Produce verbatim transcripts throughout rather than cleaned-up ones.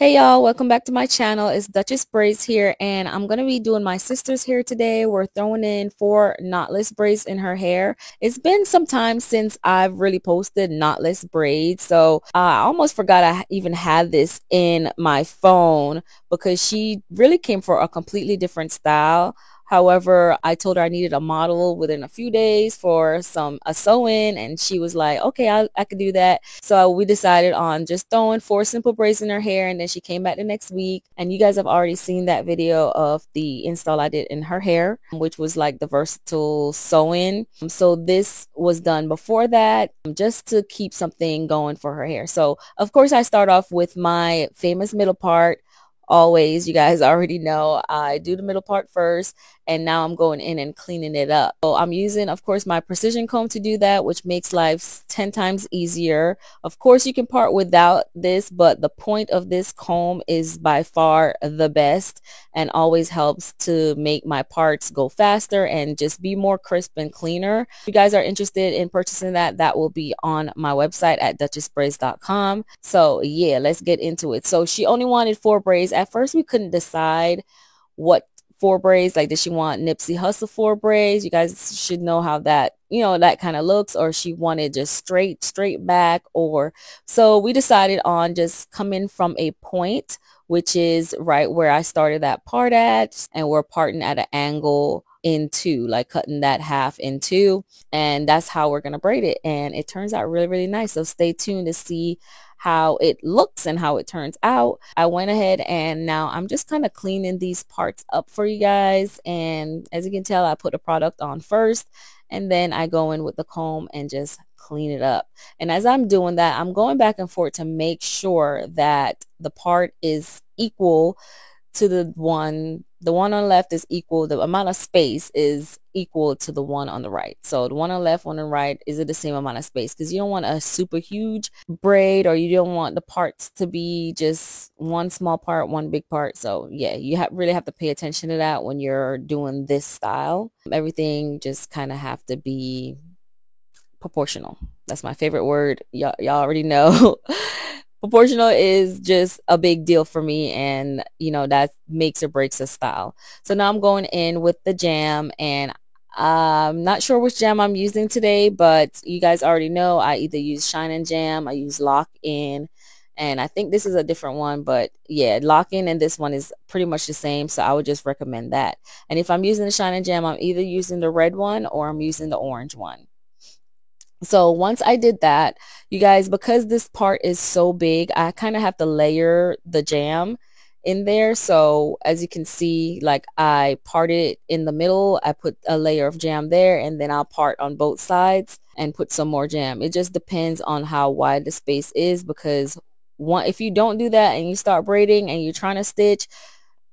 Hey y'all, welcome back to my channel. It's Duchess Braids here, and I'm going to be doing my sister's hair today. We're throwing in four knotless braids in her hair. It's been some time since I've really posted knotless braids, so uh, I almost forgot I even had this in my phone because she really came for a completely different style. However, I told her I needed a model within a few days for some a sew-in, and she was like, okay, I, I could do that. So we decided on just throwing four simple braids in her hair, and then she came back the next week. And you guys have already seen that video of the install I did in her hair, which was like the versatile sew-in. So this was done before that just to keep something going for her hair. So of course, I start off with my famous middle part. Always, you guys already know I do the middle part first, and now I'm going in and cleaning it up. So I'm using, of course, my precision comb to do that, which makes life ten times easier. Of course, you can part without this, but the point of this comb is by far the best and always helps to make my parts go faster and just be more crisp and cleaner. If you guys are interested in purchasing that, that will be on my website at duchess braids dot com. So yeah, let's get into it. So she only wanted four braids. At first, we couldn't decide what four braids, like did she want Nipsey Hussle four braids? You guys should know how that, you know, that kind of looks, or she wanted just straight, straight back, or so we decided on just coming from a point, which is right where I started that part at, and we're parting at an angle in two, like cutting that half in two, and that's how we're gonna braid it, and it turns out really, really nice. So stay tuned to see how it looks and how it turns out. I went ahead and now I'm just kind of cleaning these parts up for you guys, and as you can tell, I put a product on first and then I go in with the comb and just clean it up. And as I'm doing that, I'm going back and forth to make sure that the part is equal to the one the one on the left is equal, the amount of space is equal to the one on the right. So the one on the left, one on the right, is it the same amount of space? Because you don't want a super huge braid, or you don't want the parts to be just one small part, one big part. So yeah, you ha really have to pay attention to that when you're doing this style. Everything just kind of have to be proportional. That's my favorite word. Y'all already know. Proportional is just a big deal for me, and you know that makes or breaks a style. So now I'm going in with the jam, and I'm not sure which jam I'm using today, but you guys already know I either use Shine and Jam, I use Lock In, and I think this is a different one, but yeah, Lock In and this one is pretty much the same, so I would just recommend that. And if I'm using the Shine and Jam, I'm either using the red one or I'm using the orange one. So once I did that, you guys, because this part is so big, I kind of have to layer the jam in there. So as you can see, like I parted it in the middle, I put a layer of jam there, and then I'll part on both sides and put some more jam. It just depends on how wide the space is, because one, if you don't do that and you start braiding and you're trying to stitch,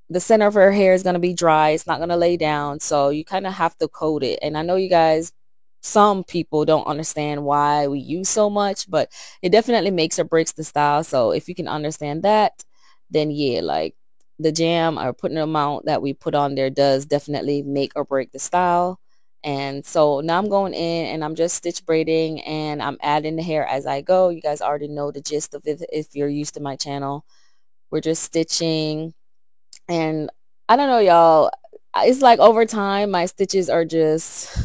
the center of her hair is going to be dry. It's not going to lay down. So you kind of have to coat it. And I know you guys, some people don't understand why we use so much, but it definitely makes or breaks the style. So if you can understand that, then yeah, like the jam or putting the amount that we put on there does definitely make or break the style. And so now I'm going in and I'm just stitch braiding, and I'm adding the hair as I go. You guys already know the gist of it if you're used to my channel. We're just stitching, and I don't know, y'all, it's like over time my stitches are just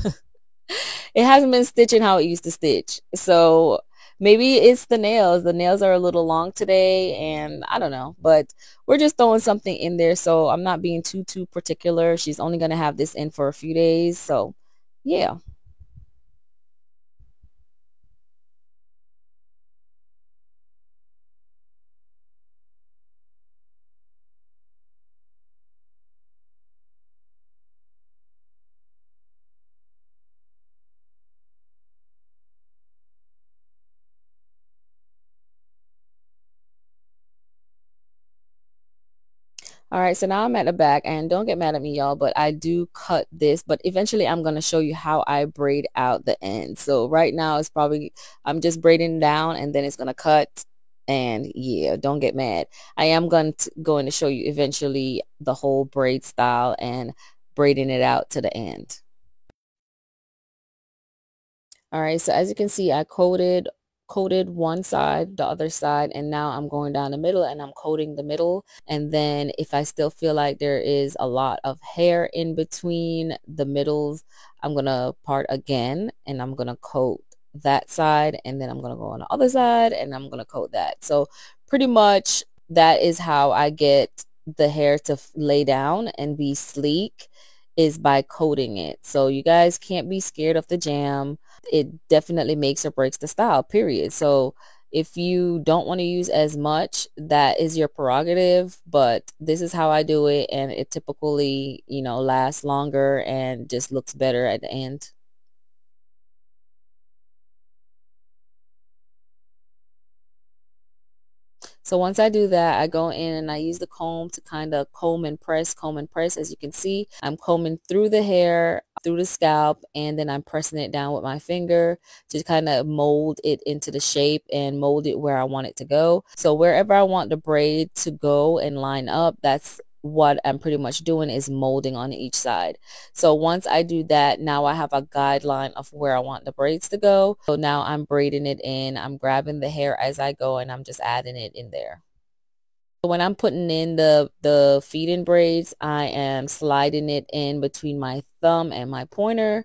it hasn't been stitching how it used to stitch. So maybe it's the nails. The nails are a little long today, and I don't know, but we're just throwing something in there. So I'm not being too, too particular. She's only going to have this in for a few days. So yeah. All right, so now I'm at the back, and don't get mad at me, y'all, but I do cut this, but eventually I'm going to show you how I braid out the end. So right now it's probably, I'm just braiding down, and then it's going to cut, and yeah, don't get mad. I am going to, going to show you eventually the whole braid style and braiding it out to the end. All right, so as you can see, I coated coated one side, the other side, and now I'm going down the middle and I'm coating the middle. And then if I still feel like there is a lot of hair in between the middles, I'm gonna part again and I'm gonna coat that side, and then I'm gonna go on the other side and I'm gonna coat that. So pretty much that is how I get the hair to lay down and be sleek, is by coating it. So you guys can't be scared of the jam. It definitely makes or breaks the style, period. So if you don't want to use as much, that is your prerogative, but this is how I do it, and it typically, you know, lasts longer and just looks better at the end. So once I do that, I go in and I use the comb to kind of comb and press, comb and press. As you can see, I'm combing through the hair, through the scalp, and then I'm pressing it down with my finger to kind of mold it into the shape and mold it where I want it to go. So wherever I want the braid to go and line up, that's what I'm pretty much doing, is molding on each side. So once I do that, now I have a guideline of where I want the braids to go. So now I'm braiding it in, I'm grabbing the hair as I go, and I'm just adding it in there. So when I'm putting in the, the feed-in braids, I am sliding it in between my thumb and my pointer,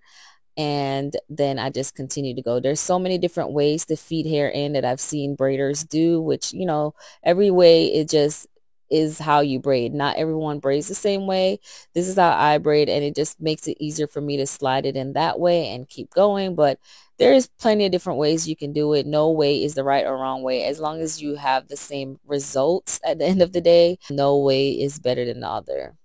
and then I just continue to go. There's so many different ways to feed hair in that I've seen braiders do, which, you know, every way it just is how you braid. Not everyone braids the same way. This is how I braid, and it just makes it easier for me to slide it in that way and keep going. But there is plenty of different ways you can do it. No way is the right or wrong way. As long as you have the same results at the end of the day, no way is better than the other.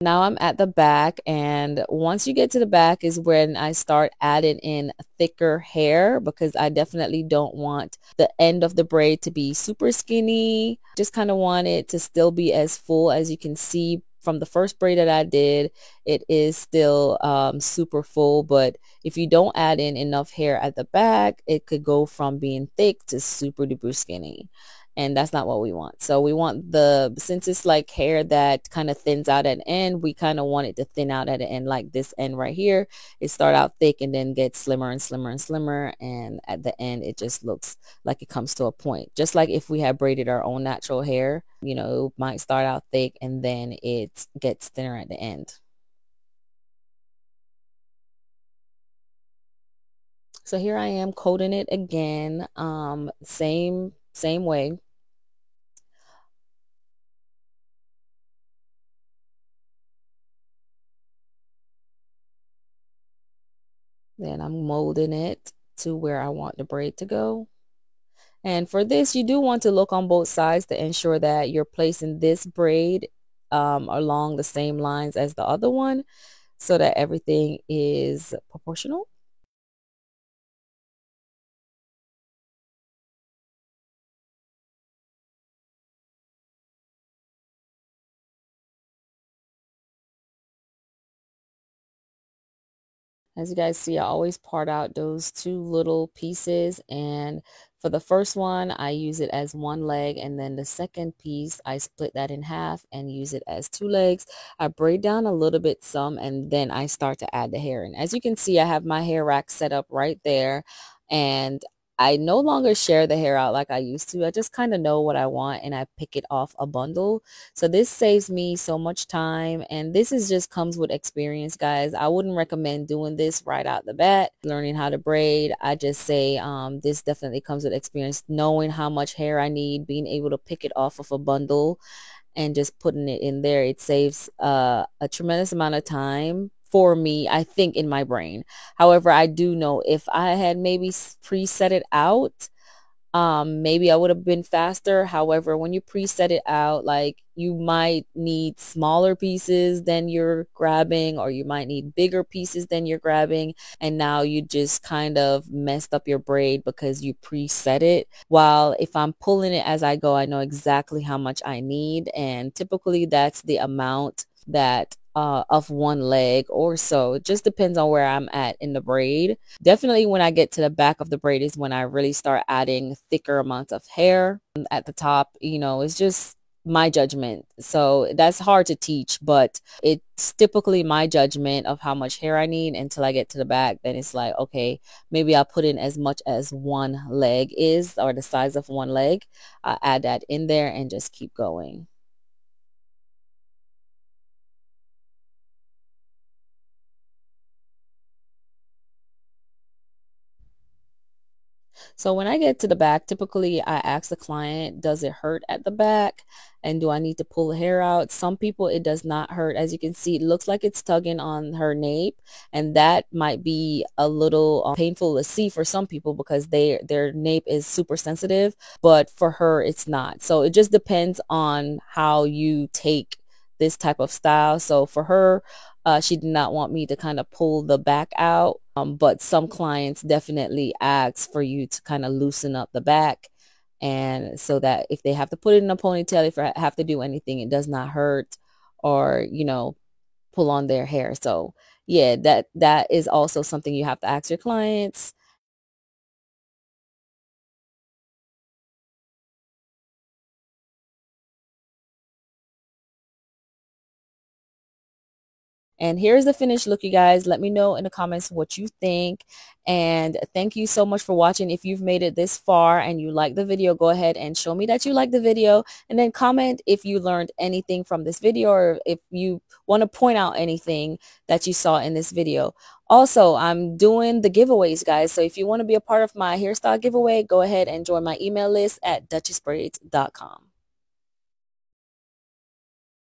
Now I'm at the back, and once you get to the back is when I start adding in thicker hair, because I definitely don't want the end of the braid to be super skinny. Just kind of want it to still be as full. As you can see from the first braid that I did, it is still um, super full, but if you don't add in enough hair at the back, it could go from being thick to super duper skinny. And that's not what we want. So we want the, since it's like hair that kind of thins out at the end, we kind of want it to thin out at the end, like this end right here. It starts out thick and then gets slimmer and slimmer and slimmer. And at the end, it just looks like it comes to a point. Just like if we had braided our own natural hair, you know, it might start out thick and then it gets thinner at the end. So here I am coating it again, um, same, same way. Then I'm molding it to where I want the braid to go. And for this, you do want to look on both sides to ensure that you're placing this braid um, along the same lines as the other one, so that everything is proportional. As you guys see, I always part out those two little pieces, and for the first one, I use it as one leg, and then the second piece, I split that in half and use it as two legs. I braid down a little bit some, and then I start to add the hair in. As you can see, I have my hair rack set up right there, and I no longer share the hair out like I used to. I just kind of know what I want and I pick it off a bundle. So this saves me so much time, and this is just comes with experience, guys. I wouldn't recommend doing this right out the bat, learning how to braid. I just say um, this definitely comes with experience, knowing how much hair I need, being able to pick it off of a bundle and just putting it in there. It saves uh, a tremendous amount of time for me, I think, in my brain. However, I do know if I had maybe preset it out, um, maybe I would have been faster. However, when you preset it out, like, you might need smaller pieces than you're grabbing, or you might need bigger pieces than you're grabbing, and now you just kind of messed up your braid because you preset it. While if I'm pulling it as I go, I know exactly how much I need, and typically that's the amount that Uh, of one leg or so. It just depends on where I'm at in the braid. Definitely when I get to the back of the braid is when I really start adding thicker amounts of hair at the top. You know, it's just my judgment. So that's hard to teach, but it's typically my judgment of how much hair I need until I get to the back. Then it's like, okay, maybe I'll put in as much as one leg is, or the size of one leg. I'll add that in there and just keep going. So when I get to the back, typically I ask the client, does it hurt at the back? And do I need to pull hair out? Some people, it does not hurt. As you can see, it looks like it's tugging on her nape. And that might be a little um, painful to see for some people because they, their nape is super sensitive. But for her, it's not. So it just depends on how you take this type of style. So for her, uh, she did not want me to kind of pull the back out. Um, but some clients definitely ask for you to kind of loosen up the back, and so that if they have to put it in a ponytail, if I have to do anything, it does not hurt or, you know, pull on their hair. So yeah, that, that is also something you have to ask your clients. And here's the finished look, you guys. Let me know in the comments what you think. And thank you so much for watching. If you've made it this far and you like the video, go ahead and show me that you like the video. And then comment if you learned anything from this video, or if you want to point out anything that you saw in this video. Also, I'm doing the giveaways, guys. So if you want to be a part of my hairstyle giveaway, go ahead and join my email list at duchess braids dot com.